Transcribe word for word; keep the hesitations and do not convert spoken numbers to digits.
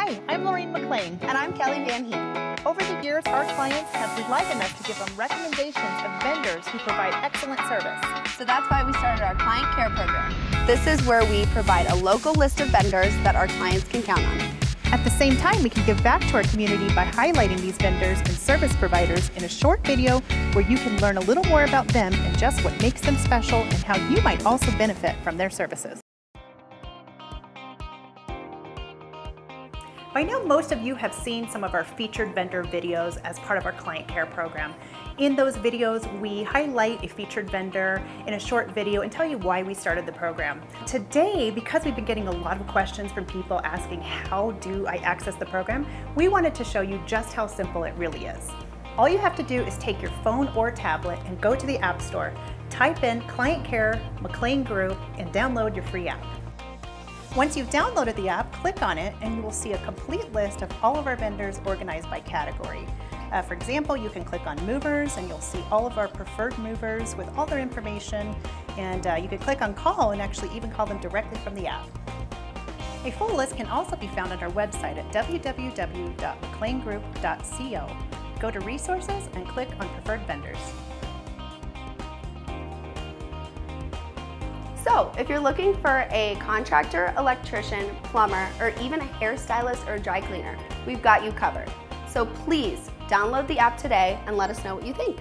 Hi, I'm Larina McClain. And I'm Kelly Van Heen. Over the years, our clients have relied on us to give them recommendations of vendors who provide excellent service. So that's why we started our client care program. This is where we provide a local list of vendors that our clients can count on. At the same time, we can give back to our community by highlighting these vendors and service providers in a short video where you can learn a little more about them and just what makes them special and how you might also benefit from their services. By now, most of you have seen some of our featured vendor videos as part of our client care program. In those videos, we highlight a featured vendor in a short video and tell you why we started the program. Today, because we've been getting a lot of questions from people asking, how do I access the program? We wanted to show you just how simple it really is. All you have to do is take your phone or tablet and go to the App Store, type in Client Care McClain Group, and download your free app. Once you've downloaded the app, click on it and you will see a complete list of all of our vendors organized by category. Uh, for example, you can click on movers and you'll see all of our preferred movers with all their information, and uh, you can click on call and actually even call them directly from the app. A full list can also be found on our website at w w w dot mcclain group dot co. Go to resources and click on preferred vendors. So, if you're looking for a contractor, electrician, plumber, or even a hairstylist or dry cleaner, we've got you covered. So please download the app today and let us know what you think.